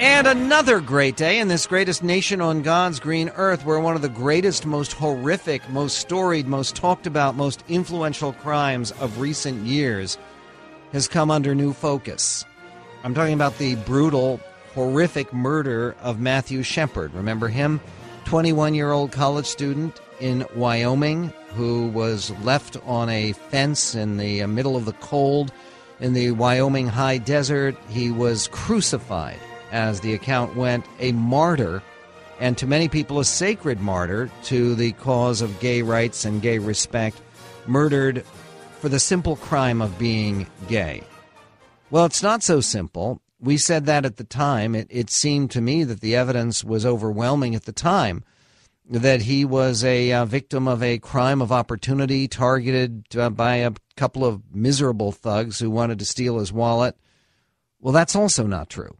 And another great day in this greatest nation on God's green earth, where one of the greatest, most horrific, most storied, most talked about, most influential crimes of recent years has come under new focus. I'm talking about the brutal, horrific murder of Matthew Shepard. Remember him? 21-year-old college student in Wyoming who was left on a fence in the middle of the cold in the Wyoming high desert. He was crucified, as the account went, a martyr, and to many people a sacred martyr to the cause of gay rights and gay respect, murdered for the simple crime of being gay. Well, it's not so simple. We said that at the time. It seemed to me that the evidence was overwhelming at the time, that he was a victim of a crime of opportunity targeted by a couple of miserable thugs who wanted to steal his wallet. Well, that's also not true.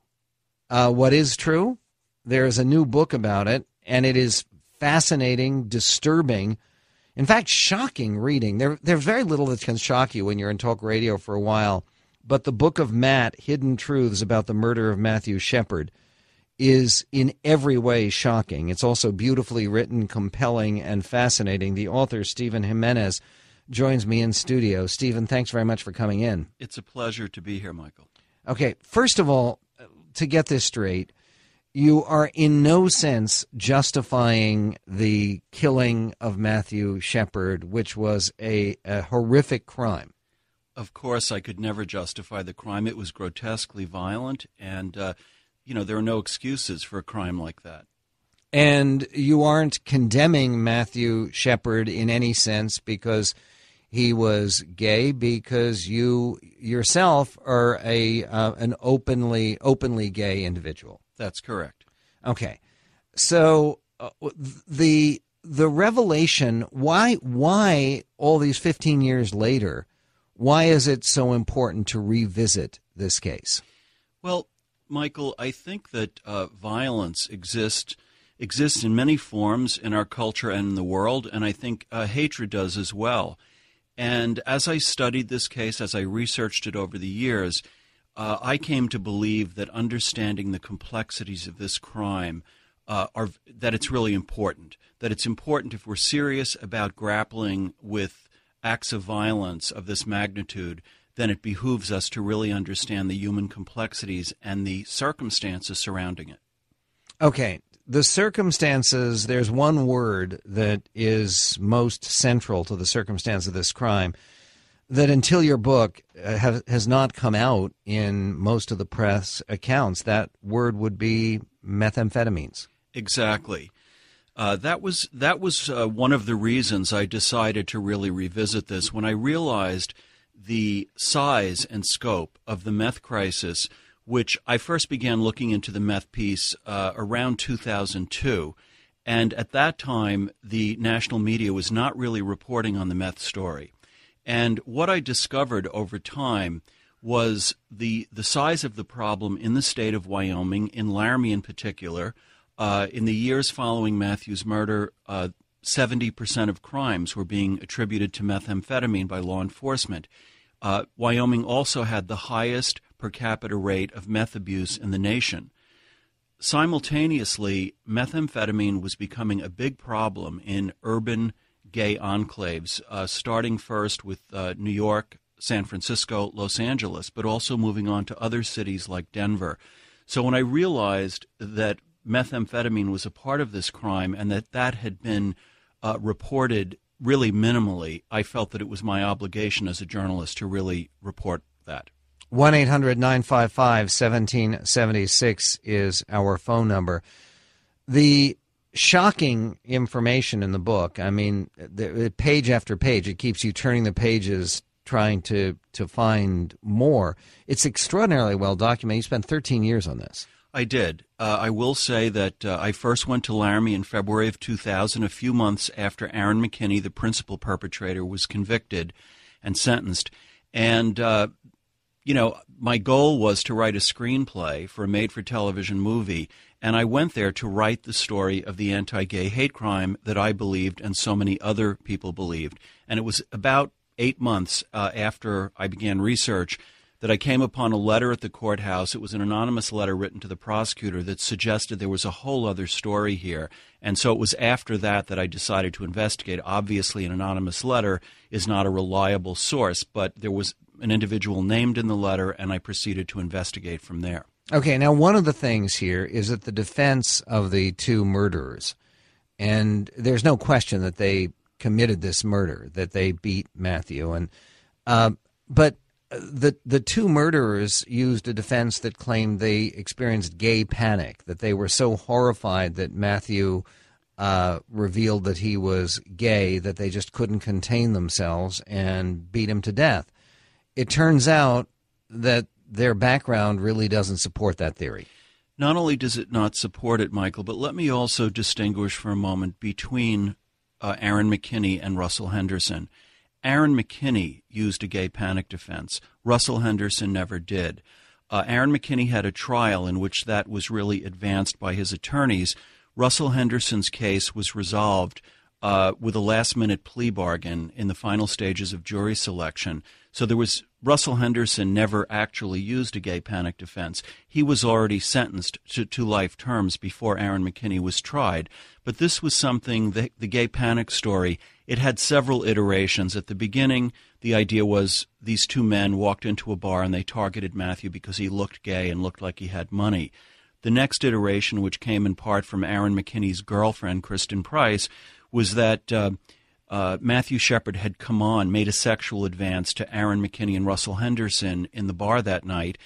What is true? There is a new book about it, and it is fascinating, disturbing, in fact, shocking reading. There's very little that can shock you when you're in talk radio for a while, but The Book of Matt, Hidden Truths About the Murder of Matthew Shepard, is in every way shocking. It's also beautifully written, compelling, and fascinating. The author, Stephen Jimenez, joins me in studio. Stephen, thanks very much for coming in. It's a pleasure to be here, Michael. Okay, first of all, to get this straight, you are in no sense justifying the killing of Matthew Shepard, which was a horrific crime. Of course, I could never justify the crime. It was grotesquely violent, and, there are no excuses for a crime like that. And you aren't condemning Matthew Shepard in any sense because he was gay, because you yourself are an openly gay individual. That's correct. Okay, so the revelation, why all these 15 years later, why is it so important to revisit this case? Well, Michael, I think that violence exists in many forms in our culture and in the world, and I think hatred does as well. And as I studied this case, as I researched it over the years, I came to believe that understanding the complexities of this crime, that it's really important. That it's important if we're serious about grappling with acts of violence of this magnitude, then it behooves us to really understand the human complexities and the circumstances surrounding it. Okay. The circumstances, there's one word that is most central to the circumstance of this crime that until your book has not come out in most of the press accounts, that word would be methamphetamines. Exactly. That was one of the reasons I decided to really revisit this. When I realized the size and scope of the meth crisis, which I first began looking into the meth piece around 2002. And at that time, the national media was not really reporting on the meth story. And what I discovered over time was the size of the problem in the state of Wyoming, in Laramie in particular. In the years following Matthew's murder, 70% of crimes were being attributed to methamphetamine by law enforcement. Wyoming also had the highest per capita rate of meth abuse in the nation. Simultaneously, methamphetamine was becoming a big problem in urban gay enclaves, starting first with New York, San Francisco, Los Angeles, but also moving on to other cities like Denver. So when I realized that methamphetamine was a part of this crime and that had been reported really minimally, I felt that it was my obligation as a journalist to really report that. 1-800-955-1776 is our phone number. The shocking information in the book, I mean, page after page, it keeps you turning the pages trying to find more. It's extraordinarily well documented. You spent 13 years on this. I did. I will say that I first went to Laramie in February of 2000, a few months after Aaron McKinney, the principal perpetrator, was convicted and sentenced. And my goal was to write a screenplay for a made-for-television movie, and I went there to write the story of the anti-gay hate crime that I believed and so many other people believed. And it was about 8 months after I began research that I came upon a letter at the courthouse. It was an anonymous letter written to the prosecutor that suggested there was a whole other story here. And so it was after that that I decided to investigate. Obviously, an anonymous letter is not a reliable source, but there was an individual named in the letter, and I proceeded to investigate from there. Okay, now one of the things here is that the defense of the two murderers, and there's no question that they committed this murder, that they beat Matthew, and but the two murderers used a defense that claimed they experienced gay panic, that they were so horrified that Matthew revealed that he was gay that they just couldn't contain themselves and beat him to death. It turns out that their background really doesn't support that theory. Not only does it not support it, Michael, but let me also distinguish for a moment between Aaron McKinney and Russell Henderson. Aaron McKinney used a gay panic defense. Russell Henderson never did. Aaron McKinney had a trial in which that was really advanced by his attorneys. Russell Henderson's case was resolved with a last-minute plea bargain in the final stages of jury selection. So there was Russell Henderson never actually used a gay panic defense. He was already sentenced to 2 life terms before Aaron McKinney was tried. But this was something, the gay panic story, it had several iterations. At the beginning, the idea was these two men walked into a bar and they targeted Matthew because he looked gay and looked like he had money. The next iteration, which came in part from Aaron McKinney's girlfriend, Kristen Price, was that Matthew Shepard had come on, made a sexual advance to Aaron McKinney and Russell Henderson in the bar that night,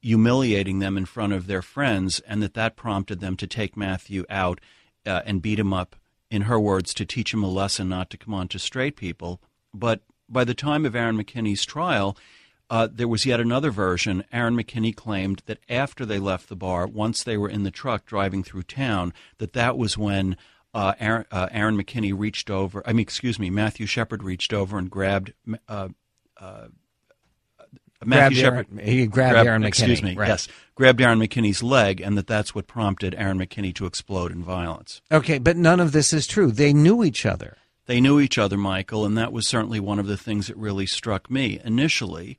humiliating them in front of their friends, and that prompted them to take Matthew out and beat him up, in her words, to teach him a lesson not to come on to straight people. But by the time of Aaron McKinney's trial, there was yet another version. Aaron McKinney claimed that after they left the bar, once they were in the truck driving through town, that was when Aaron McKinney reached over. Matthew Shepard reached over and grabbed Aaron McKinney. Right. Yes, grabbed Aaron McKinney's leg, and that's what prompted Aaron McKinney to explode in violence. Okay, but none of this is true. They knew each other. They knew each other, Michael, and that was certainly one of the things that really struck me initially.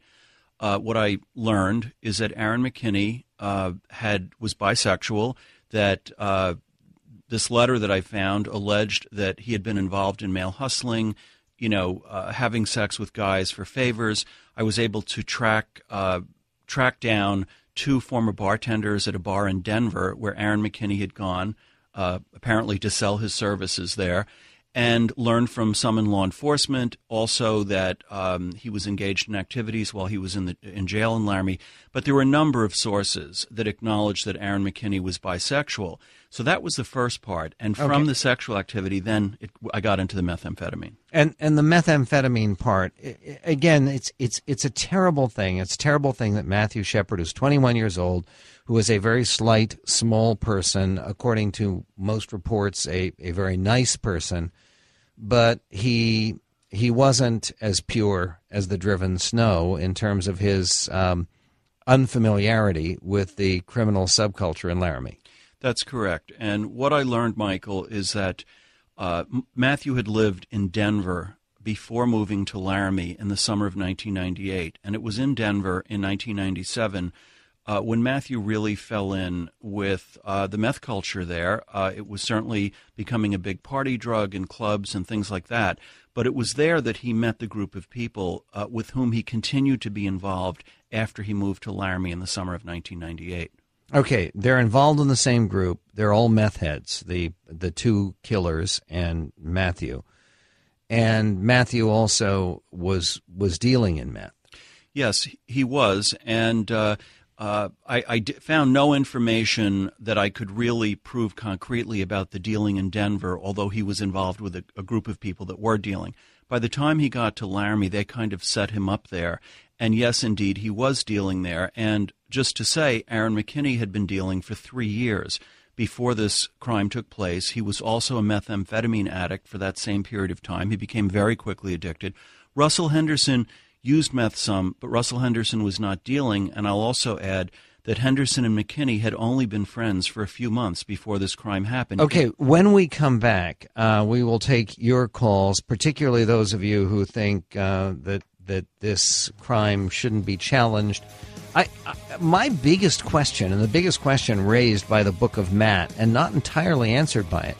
What I learned is that Aaron McKinney was bisexual. That this letter that I found alleged that he had been involved in male hustling, having sex with guys for favors. I was able to track down 2 former bartenders at a bar in Denver where Aaron McKinney had gone, apparently to sell his services there, and learned from some in law enforcement also that he was engaged in activities while he was in jail in Laramie. But there were a number of sources that acknowledged that Aaron McKinney was bisexual. So that was the first part. And from the sexual activity, then I got into the methamphetamine. And the methamphetamine part, again, it's a terrible thing. It's a terrible thing that Matthew Shepard, who's 21 years old, who is a very slight, small person, according to most reports, a very nice person, but he wasn't as pure as the driven snow in terms of his unfamiliarity with the criminal subculture in Laramie. That's correct. And what I learned, Michael, is that Matthew had lived in Denver before moving to Laramie in the summer of 1998. And it was in Denver in 1997 when Matthew really fell in with the meth culture there. It was certainly becoming a big party drug in clubs and things like that. But it was there that he met the group of people with whom he continued to be involved after he moved to Laramie in the summer of 1998. Okay, they're involved in the same group. They're all meth heads, the two killers and Matthew. And Matthew also was dealing in meth. Yes, he was. And I found no information that I could really prove concretely about the dealing in Denver, although he was involved with a group of people that were dealing. By the time he got to Laramie, they kind of set him up there. And yes, indeed, he was dealing there. And just to say, Aaron McKinney had been dealing for 3 years before this crime took place. He was also a methamphetamine addict for that same period of time. He became very quickly addicted. Russell Henderson used meth some, but Russell Henderson was not dealing. And I'll also add that Henderson and McKinney had only been friends for a few months before this crime happened. Okay, when we come back, we will take your calls, particularly those of you who think that that this crime shouldn't be challenged. My biggest question, and the biggest question raised by the Book of Matt, and not entirely answered by it,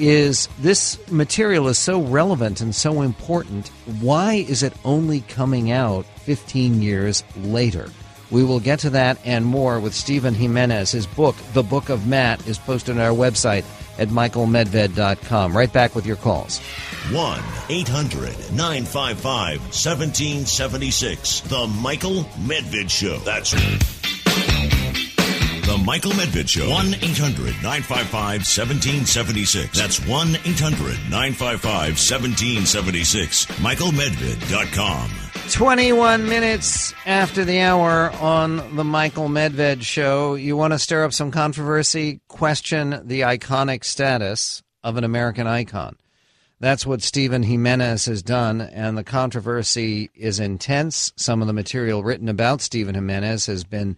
is this material is so relevant and so important, why is it only coming out 15 years later? We will get to that and more with Stephen Jimenez. His book, The Book of Matt, is posted on our website at michaelmedved.com. Right back with your calls. 1-800-955-1776. The Michael Medved Show. That's The Michael Medved Show. 1-800-955-1776. That's 1-800-955-1776. michaelmedved.com. 21 minutes after the hour on the Michael Medved Show. You want to stir up some controversy? Question the iconic status of an American icon. That's what Stephen Jimenez has done, and the controversy is intense. Some of the material written about Stephen Jimenez has been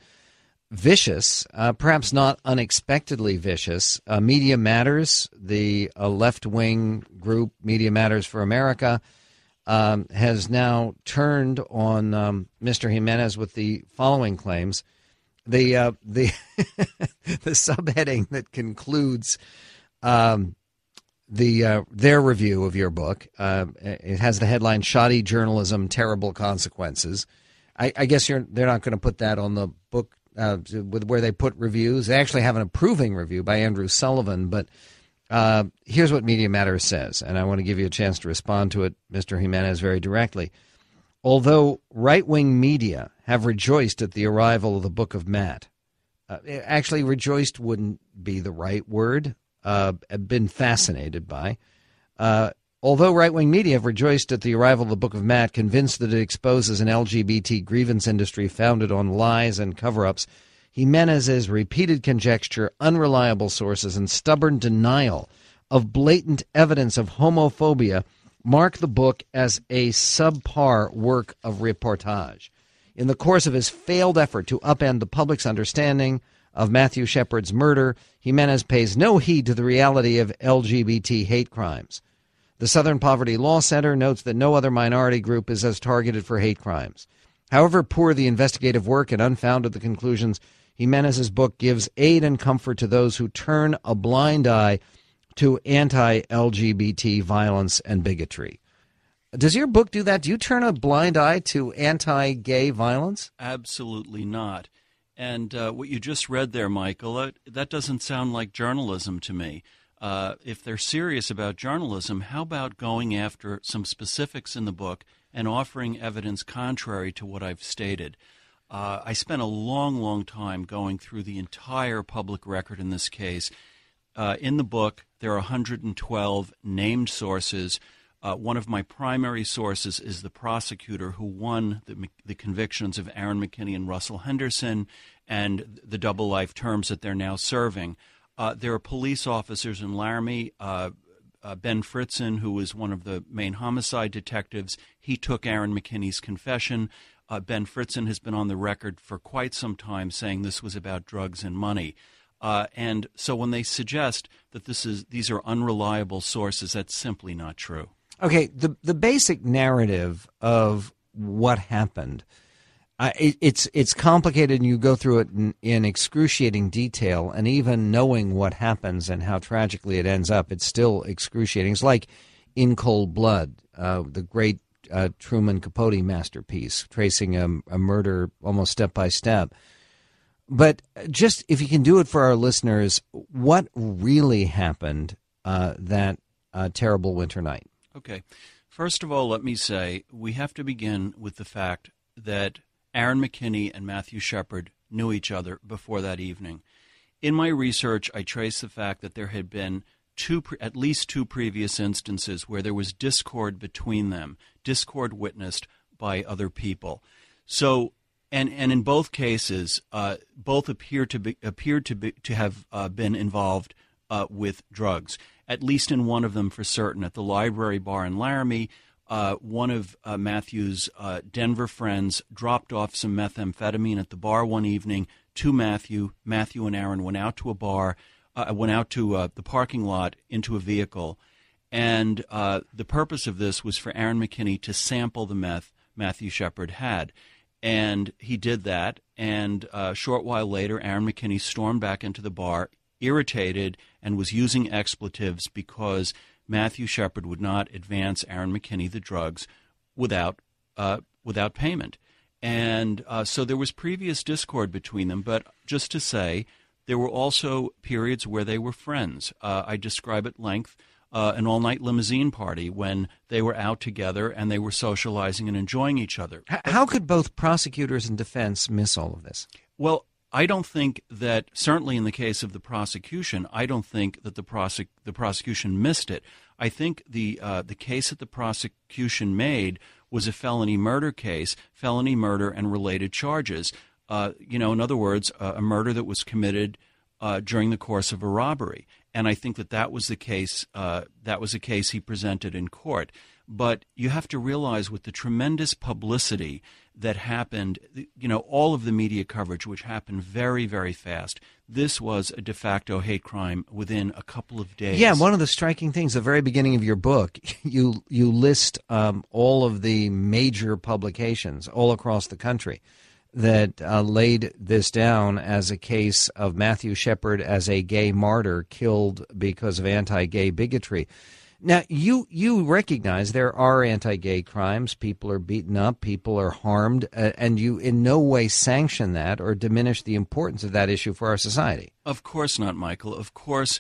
vicious, perhaps not unexpectedly vicious. Media Matters, the left-wing group Media Matters for America, has now turned on Mr. Jimenez with the following claims. The the subheading that concludes their review of your book, it has the headline, Shoddy Journalism, Terrible Consequences. I guess they're not going to put that on the book with where they put reviews. They actually have an approving review by Andrew Sullivan, but here's what Media Matters says, and I want to give you a chance to respond to it, Mr. Jimenez, very directly. Although right-wing media have rejoiced at the arrival of the Book of Matt, actually rejoiced wouldn't be the right word, been fascinated by. Although right-wing media have rejoiced at the arrival of the Book of Matt, convinced that it exposes an LGBT grievance industry founded on lies and cover-ups, Jimenez's repeated conjecture, unreliable sources, and stubborn denial of blatant evidence of homophobia mark the book as a subpar work of reportage. In the course of his failed effort to upend the public's understanding of Matthew Shepard's murder, Jimenez pays no heed to the reality of LGBT hate crimes. The Southern Poverty Law Center notes that no other minority group is as targeted for hate crimes. However poor the investigative work and unfounded the conclusions, Jimenez's book gives aid and comfort to those who turn a blind eye to anti-LGBT violence and bigotry. Does your book do that? Do you turn a blind eye to anti-gay violence? Absolutely not. And what you just read there, Michael, that doesn't sound like journalism to me. If they're serious about journalism, how about going after some specifics in the book and offering evidence contrary to what I've stated? I spent a long time going through the entire public record in this case. In the book, there are 112 named sources. One of my primary sources is the prosecutor who won the convictions of Aaron McKinney and Russell Henderson and the double life terms that they're now serving. There are police officers in Laramie. Ben Fritzen, who was one of the main homicide detectives, he took Aaron McKinney's confession. Ben Fritzen has been on the record for quite some time saying this was about drugs and money. And so when they suggest that these are unreliable sources, that's simply not true. Okay, the basic narrative of what happened, it's complicated, and you go through it in excruciating detail, and even knowing what happens and how tragically it ends up, it's still excruciating. It's like In Cold Blood, the great Truman Capote masterpiece, tracing a murder almost step by step. But just if you can do it for our listeners, what really happened that terrible winter night? Okay. First of all, let me say we have to begin with the fact that Aaron McKinney and Matthew Shepard knew each other before that evening. In my research, I traced the fact that there had been at least two previous instances where there was discord between them, discord witnessed by other people. So, and in both cases, both appeared to have been involved with drugs. At least in one of them, for certain, at the Library Bar in Laramie. One of Matthew's Denver friends dropped off some methamphetamine at the bar one evening to Matthew. Matthew and Aaron went out to the parking lot into a vehicle, and the purpose of this was for Aaron McKinney to sample the meth. Matthew Shepard had. And he did that, and a short while later, Aaron McKinney stormed back into the bar, irritated, and was using expletives because Matthew Shepard would not advance Aaron McKinney the drugs without payment. And so there was previous discord between them, but just to say, there were also periods where they were friends. I describe at length an all-night limousine party when they were out together and they were socializing and enjoying each other. How could both prosecutors and defense miss all of this? Well, I don't think that, certainly in the case of the prosecution, I don't think that the prosecution missed it. I think the case that the prosecution made was a felony murder case, felony murder and related charges. In other words, a murder that was committed during the course of a robbery. And I think that was the case. That was a case he presented in court. But you have to realize, with the tremendous publicity that happened, all of the media coverage, which happened very, very fast, this was a de facto hate crime within a couple of days. Yeah, one of the striking things, the very beginning of your book, you list all of the major publications all across the country that laid this down as a case of Matthew Shepard as a gay martyr killed because of anti-gay bigotry. Now, you recognize there are anti-gay crimes. People are beaten up. People are harmed. And you in no way sanction that or diminish the importance of that issue for our society. Of course not, Michael. Of course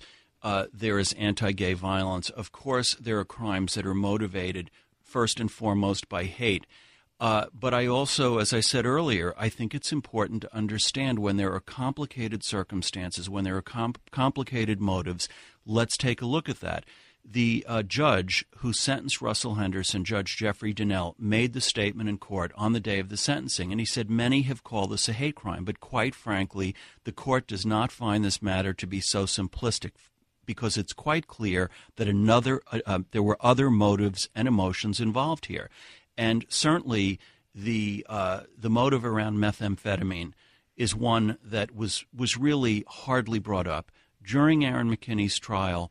there is anti-gay violence. Of course there are crimes that are motivated first and foremost by hate. But I also, as I said earlier, I think it's important to understand when there are complicated circumstances, when there are complicated motives, let's take a look at that. The judge who sentenced Russell Henderson, Judge Jeffrey Dinnell, made the statement in court on the day of the sentencing, and he said, many have called this a hate crime, but quite frankly, the court does not find this matter to be so simplistic, because it's quite clear that there were other motives and emotions involved here. And certainly the motive around methamphetamine is one that was really hardly brought up. During Aaron McKinney's trial,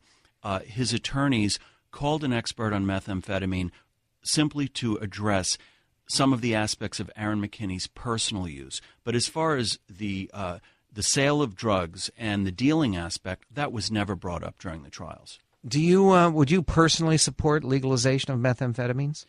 his attorneys called an expert on methamphetamine simply to address some of the aspects of Aaron McKinney's personal use. But as far as the sale of drugs and the dealing aspect, that was never brought up during the trials. Do you would you personally support legalization of methamphetamines?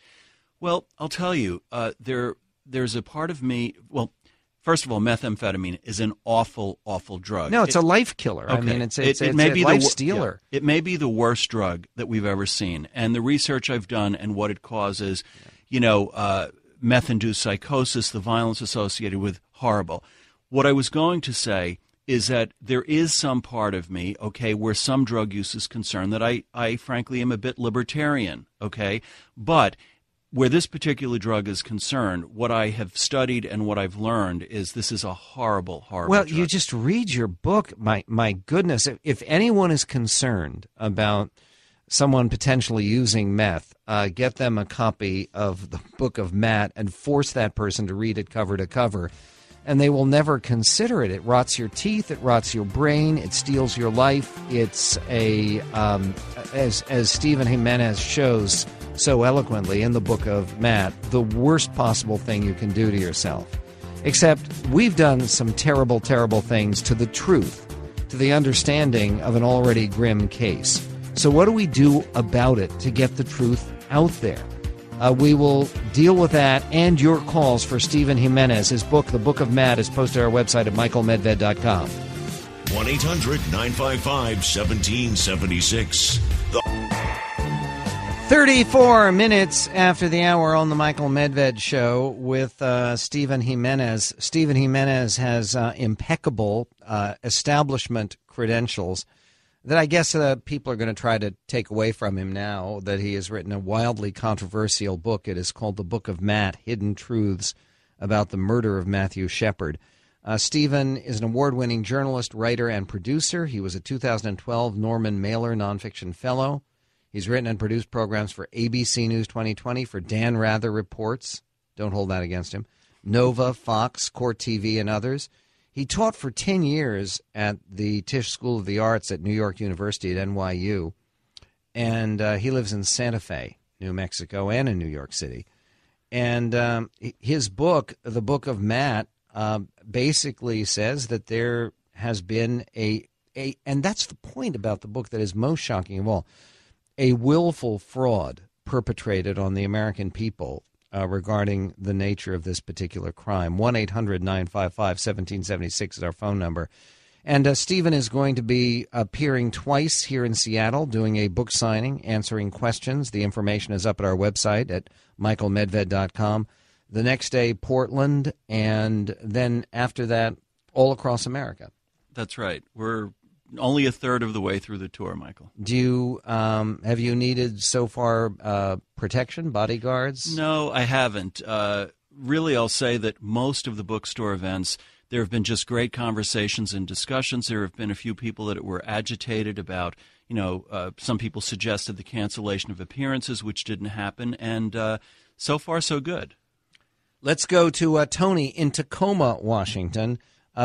Well, I'll tell you, there's a part of me. Well, first of all, methamphetamine is an awful, awful drug. No, it's a life killer. Okay. I mean, it's a life stealer. Yeah. It may be the worst drug that we've ever seen. And the research I've done and what it causes, meth-induced psychosis, the violence associated with, horrible. What I was going to say is that there is some part of me, okay, where some drug use is concerned, that I frankly am a bit libertarian, okay? But where this particular drug is concerned, what I have studied and what I've learned is this is a horrible, horrible drug. You just read your book. My goodness, if anyone is concerned about someone potentially using meth, get them a copy of The Book of Matt and force that person to read it cover to cover, and they will never consider it. It rots your teeth. It rots your brain. It steals your life. It's a, as Stephen Jimenez shows so eloquently in The Book of Matt, the worst possible thing you can do to yourself. Except we've done some terrible, terrible things to the truth, to the understanding of an already grim case. So what do we do about it to get the truth out there? We will deal with that and your calls for Stephen Jimenez. His book, The Book of Matt, is posted on our website at michaelmedved.com. 1-800-955-1776. 34 minutes after the hour on the Michael Medved Show with Stephen Jimenez. Stephen Jimenez has impeccable establishment credentials that I guess people are going to try to take away from him now that he has written a wildly controversial book. It is called The Book of Matt, Hidden Truths About the Murder of Matthew Shepard. Stephen is an award-winning journalist, writer, and producer. He was a 2012 Norman Mailer Nonfiction Fellow. He's written and produced programs for ABC News 2020, for Dan Rather Reports, don't hold that against him, Nova, Fox, Court TV, and others. He taught for 10 years at the Tisch School of the Arts at New York University at NYU, and he lives in Santa Fe, New Mexico, and in New York City. And his book, The Book of Matt, basically says that there has been a and that's the point about the book that is most shocking of all, a willful fraud perpetrated on the American people regarding the nature of this particular crime. 1-800-955-1776 is our phone number. And Stephen is going to be appearing twice here in Seattle, doing a book signing, answering questions. The information is up at our website at michaelmedved.com. The next day, Portland, and then after that, all across America. That's right. We're only a third of the way through the tour, Michael. Do you have you needed so far protection, bodyguards? No, I haven't. Really, I'll say that most of the bookstore events, there have been just great conversations and discussions. There have been a few people that were agitated about, you know, some people suggested the cancellation of appearances, which didn't happen. And so far, so good. Let's go to Tony in Tacoma, Washington.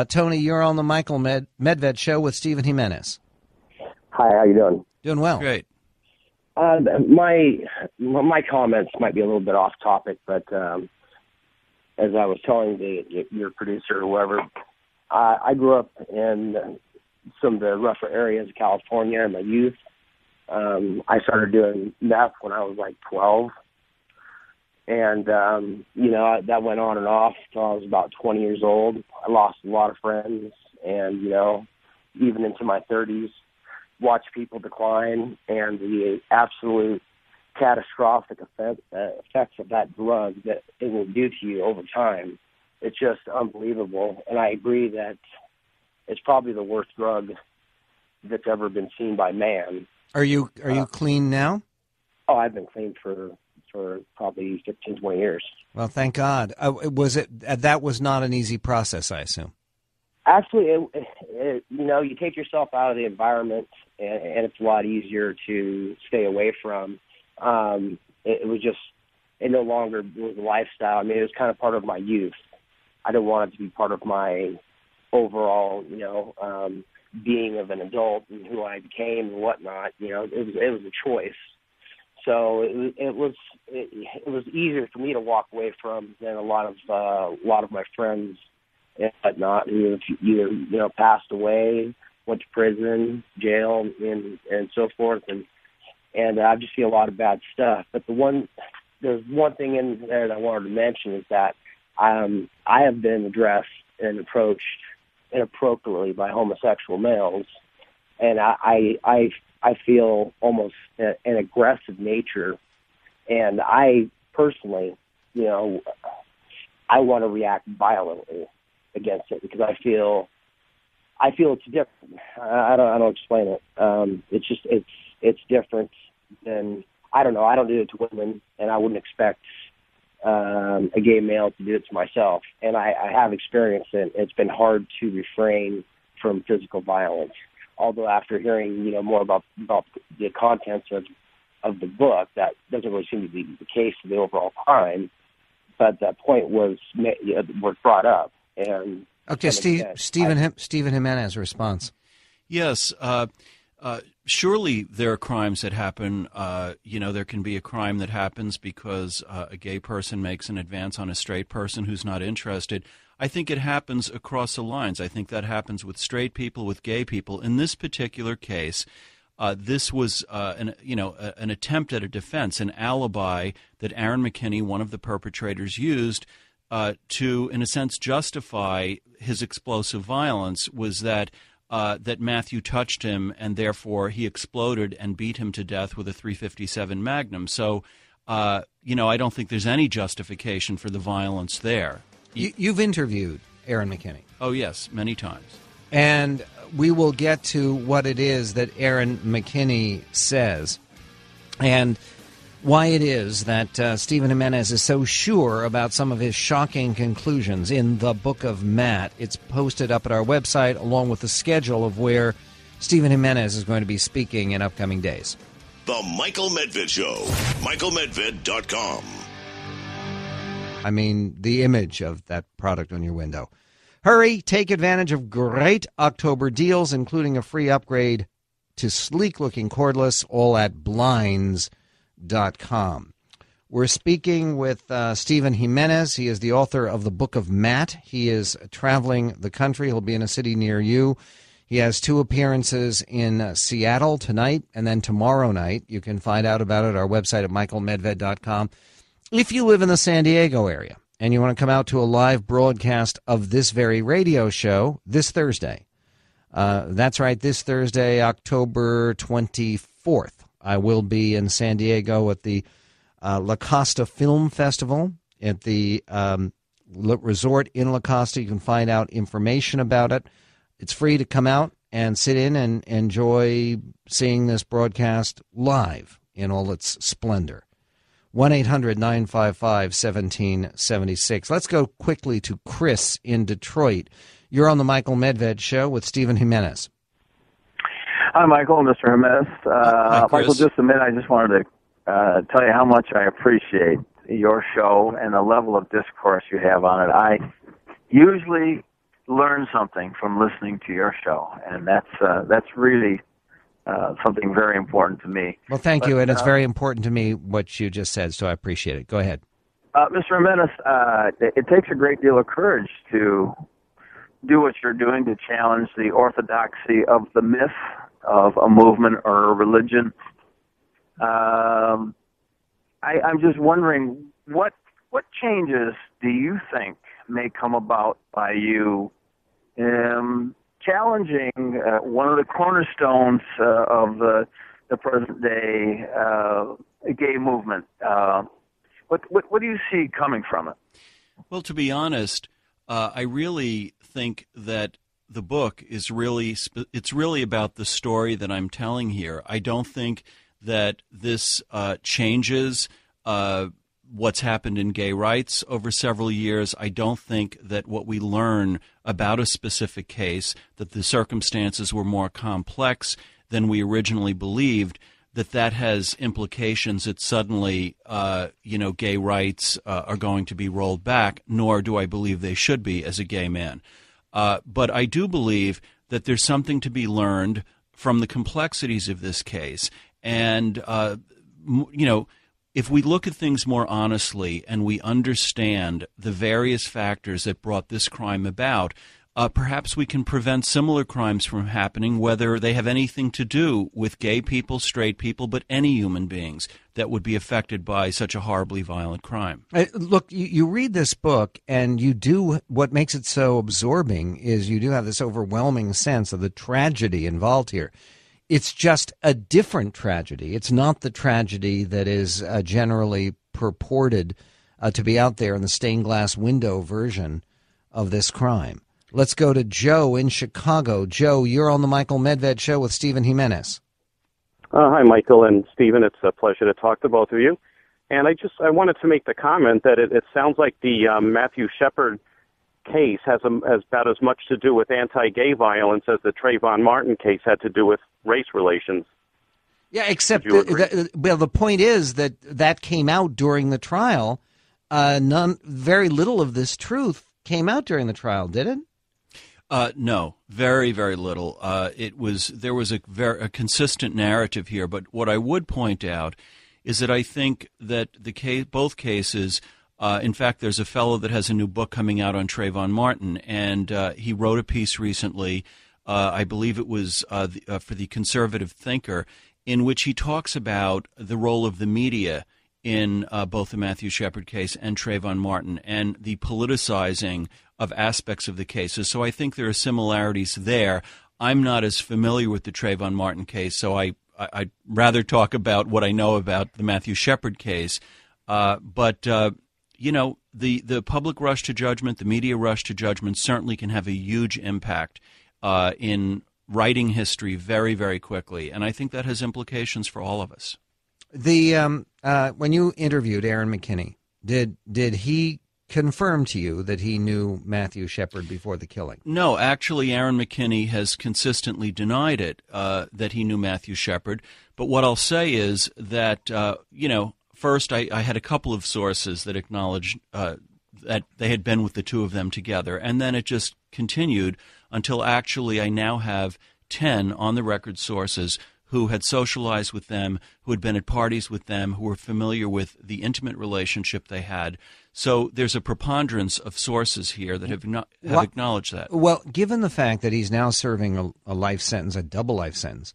Tony, you're on the Michael Medved Show with Stephen Jimenez. Hi, how you doing? Doing well. Great. My comments might be a little bit off topic, but as I was telling your producer or whoever, I grew up in some of the rougher areas of California in my youth. I started doing meth when I was like 12. And, you know, that went on and off until I was about 20 years old. I lost a lot of friends and, you know, even into my 30s, watched people decline. And the absolute catastrophic effects of that drug that it will do to you over time, it's just unbelievable. And I agree that it's probably the worst drug that's ever been seen by man. Are you clean now? Oh, I've been clean for probably 15, 20 years. Well, thank God. That was not an easy process, I assume. Actually, you know, you take yourself out of the environment, and it's a lot easier to stay away from. It was just, it no longer was a lifestyle. I mean, it was kind of part of my youth. I didn't want it to be part of my overall, you know, being of an adult and who I became and whatnot. You know, it was a choice. So it was easier for me to walk away from than a lot of my friends and whatnot who have either, you know, passed away, went to prison, jail, and so forth. And I just see a lot of bad stuff. But there's one thing in there that I wanted to mention is that I have been addressed and approached inappropriately by homosexual males, and I feel almost an aggressive nature. And I personally, you know, I want to react violently against it because I feel it's different. I don't explain it. It's just it's different than, I don't know, I don't do it to women, and I wouldn't expect a gay male to do it to myself. And I have experienced it. It's been hard to refrain from physical violence. Although after hearing, you know, more about the contents of the book, that doesn't really seem to be the case of the overall crime. But that point was brought up. And okay, Stephen Jimenez response. Yes. Surely there are crimes that happen. You know, there can be a crime that happens because a gay person makes an advance on a straight person who's not interested. I think it happens across the lines. I think that happens with straight people, with gay people. In this particular case, this was an attempt at a defense, an alibi that Aaron McKinney, one of the perpetrators, used to, in a sense, justify his explosive violence, was that Matthew touched him, and therefore he exploded and beat him to death with a .357 Magnum. So, you know, I don't think there's any justification for the violence there. You've interviewed Aaron McKinney. Oh, yes, many times. And we will get to what it is that Aaron McKinney says and why it is that Stephen Jimenez is so sure about some of his shocking conclusions in The Book of Matt. It's posted up at our website along with the schedule of where Stephen Jimenez is going to be speaking in upcoming days. The Michael Medved Show, michaelmedved.com. I mean, the image of that product on your window. Hurry, take advantage of great October deals, including a free upgrade to sleek-looking cordless, all at blinds.com. We're speaking with Stephen Jimenez. He is the author of The Book of Matt. He is traveling the country. He'll be in a city near you. He has two appearances in Seattle tonight and then tomorrow night. You can find out about it at our website at michaelmedved.com. If you live in the San Diego area and you want to come out to a live broadcast of this very radio show this Thursday, that's right, this Thursday, October 24th, I will be in San Diego at the La Costa Film Festival at the resort in La Costa. You can find out information about it. It's free to come out and sit in and enjoy seeing this broadcast live in all its splendor. 1-800-955-1776. Let's go quickly to Chris in Detroit. You're on the Michael Medved Show with Stephen Jimenez. Hi, Michael, Mr. Jimenez. Hi, Michael, just a minute. I just wanted to tell you how much I appreciate your show and the level of discourse you have on it. I usually learn something from listening to your show, and that's really something very important to me. Well, thank you, and it's very important to me what you just said, so I appreciate it. Go ahead. Mr. Jimenez, it takes a great deal of courage to do what you're doing to challenge the orthodoxy of the myth of a movement or a religion. I'm just wondering, what changes do you think may come about by you challenging one of the cornerstones of the present-day gay movement? What do you see coming from it? Well, to be honest, I really think that the book is really about the story that I'm telling here. I don't think that this changes what's happened in gay rights over several years. I don't think that what we learn about a specific case, that the circumstances were more complex than we originally believed, that has implications that suddenly, gay rights are going to be rolled back, nor do I believe they should be as a gay man. But I do believe that there's something to be learned from the complexities of this case. And, if we look at things more honestly and we understand the various factors that brought this crime about, perhaps we can prevent similar crimes from happening, whether they have anything to do with gay people, straight people, but any human beings that would be affected by such a horribly violent crime. Look, you read this book and you do what makes it so absorbing is you do have this overwhelming sense of the tragedy involved here. It's just a different tragedy. It's not the tragedy that is generally purported to be out there in the stained glass window version of this crime. Let's go to Joe in Chicago. Joe, you're on the Michael Medved Show with Stephen Jimenez. Hi, Michael and Stephen. It's a pleasure to talk to both of you. And I wanted to make the comment that it sounds like the Matthew Shepard case has about as much to do with anti-gay violence as the Trayvon Martin case had to do with race relations. Yeah, except the point is that came out during the trial. Very little of this truth came out during the trial, did it? No, very, very little. There was a consistent narrative here, but what I would point out is that I think that both cases. In fact, there's a fellow that has a new book coming out on Trayvon Martin, and he wrote a piece recently, I believe it was for the Conservative Thinker, in which he talks about the role of the media in both the Matthew Shepard case and Trayvon Martin and the politicizing of aspects of the cases. So I think there are similarities there. I'm not as familiar with the Trayvon Martin case, so I'd rather talk about what I know about the Matthew Shepard case. The public rush to judgment, the media rush to judgment certainly can have a huge impact in writing history very, very quickly. And I think that has implications for all of us. When you interviewed Aaron McKinney, did he confirm to you that he knew Matthew Shepard before the killing? No, actually, Aaron McKinney has consistently denied it, that he knew Matthew Shepard. But what I'll say is that, first, I had a couple of sources that acknowledged that they had been with the two of them together, and then it just continued until actually I now have 10 on-the-record sources who had socialized with them, who had been at parties with them, who were familiar with the intimate relationship they had. So there's a preponderance of sources here that have acknowledged that. Well, given the fact that he's now serving a life sentence, a double life sentence,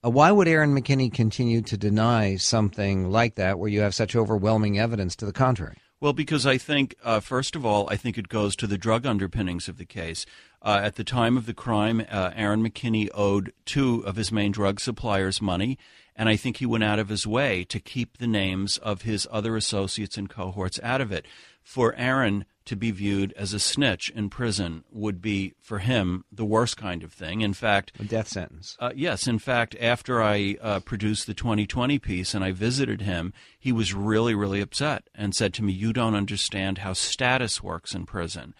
why would Aaron McKinney continue to deny something like that where you have such overwhelming evidence to the contrary? Well, because I think, first of all, I think it goes to the drug underpinnings of the case. At the time of the crime, Aaron McKinney owed two of his main drug suppliers money, and I think he went out of his way to keep the names of his other associates and cohorts out of it. For Aaron to be viewed as a snitch in prison would be, for him, the worst kind of thing. In fact, a death sentence. Yes. In fact, after I produced the 2020 piece and I visited him, he was really, really upset and said to me, "You don't understand how status works in prison."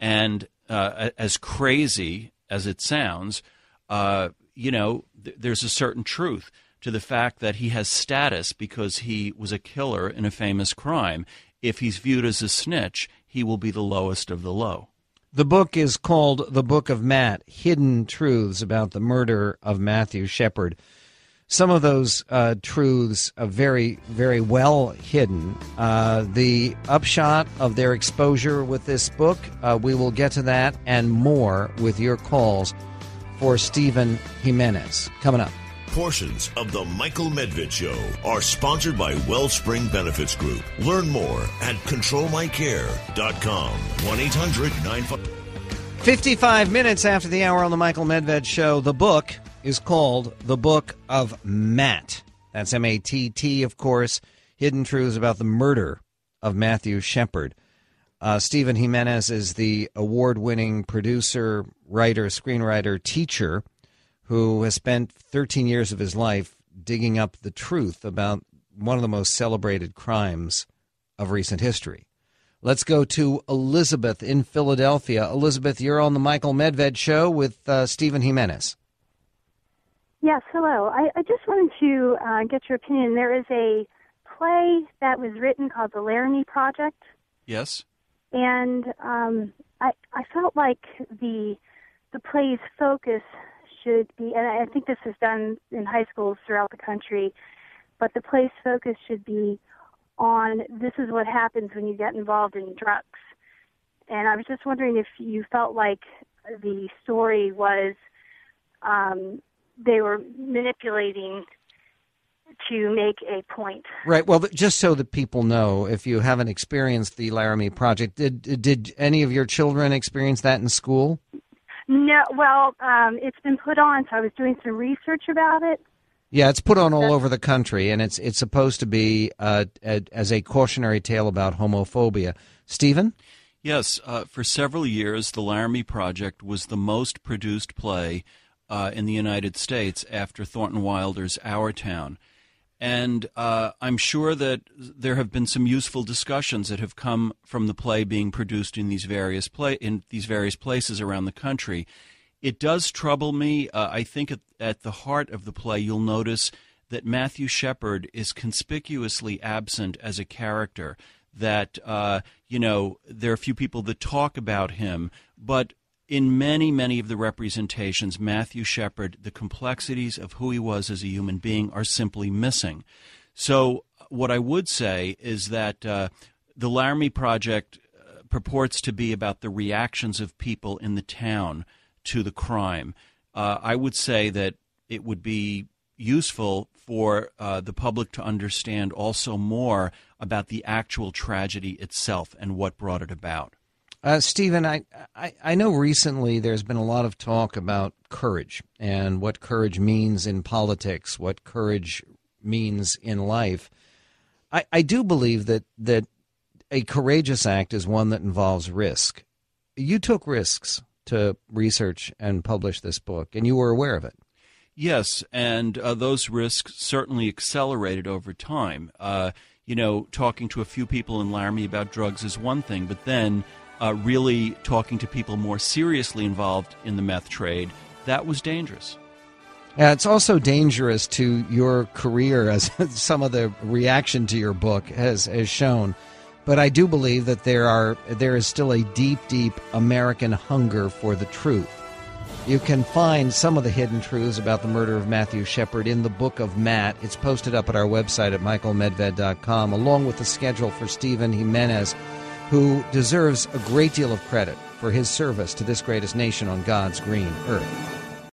And as crazy as it sounds, there's a certain truth to the fact that he has status because he was a killer in a famous crime. If he's viewed as a snitch, he will be the lowest of the low. The book is called The Book of Matt, Hidden Truths About the Murder of Matthew Shepard. Some of those truths are very, very well hidden. The upshot of their exposure with this book, we will get to that and more with your calls for Stephen Jimenez. Coming up. Portions of the Michael Medved Show are sponsored by Wellspring Benefits Group. Learn more at controlmycare.com. 1-800-95... 55 minutes after the hour on the Michael Medved Show, the book is called The Book of Matt. That's M-A-T-T, of course, Hidden Truths About the Murder of Matthew Shepard. Stephen Jimenez is the award-winning producer, writer, screenwriter, teacher who has spent 13 years of his life digging up the truth about one of the most celebrated crimes of recent history. Let's go to Elizabeth in Philadelphia. Elizabeth, you're on the Michael Medved Show with Stephen Jimenez. Yes, hello. I just wanted to get your opinion. There is a play that was written called The Laramie Project. Yes. And I felt like the play's focus should be, and I think this is done in high schools throughout the country, but the play's focus should be on this is what happens when you get involved in drugs. And I was just wondering if you felt like the story was they were manipulating to make a point. Right. Well, just so that people know, if you haven't experienced the Laramie Project, did any of your children experience that in school? No, well, it's been put on, so I was doing some research about it. Yeah, it's put on all over the country, and it's supposed to be as a cautionary tale about homophobia. Stephen? Yes, for several years, The Laramie Project was the most produced play in the United States after Thornton Wilder's Our Town. And I'm sure that there have been some useful discussions that have come from the play being produced in these various places around the country. It does trouble me. I think at the heart of the play, you'll notice that Matthew Shepard is conspicuously absent as a character. That there are a few people that talk about him, but in many, many of the representations, Matthew Shepard, the complexities of who he was as a human being are simply missing. So what I would say is that the Laramie Project purports to be about the reactions of people in the town to the crime. I would say that it would be useful for the public to understand also more about the actual tragedy itself and what brought it about. Stephen, I know recently there's been a lot of talk about courage and what courage means in politics, what courage means in life. I do believe that a courageous act is one that involves risk. You took risks to research and publish this book, and you were aware of it. Yes, and those risks certainly accelerated over time. Talking to a few people in Laramie about drugs is one thing, but then really talking to people more seriously involved in the meth trade, that was dangerous. Yeah, it's also dangerous to your career, as some of the reaction to your book has shown. But I do believe that there is still a deep, deep American hunger for the truth. You can find some of the hidden truths about the murder of Matthew Shepard in The Book of Matt. It's posted up at our website at michaelmedved.com, along with the schedule for Stephen Jimenez, who deserves a great deal of credit for his service to this greatest nation on God's green earth.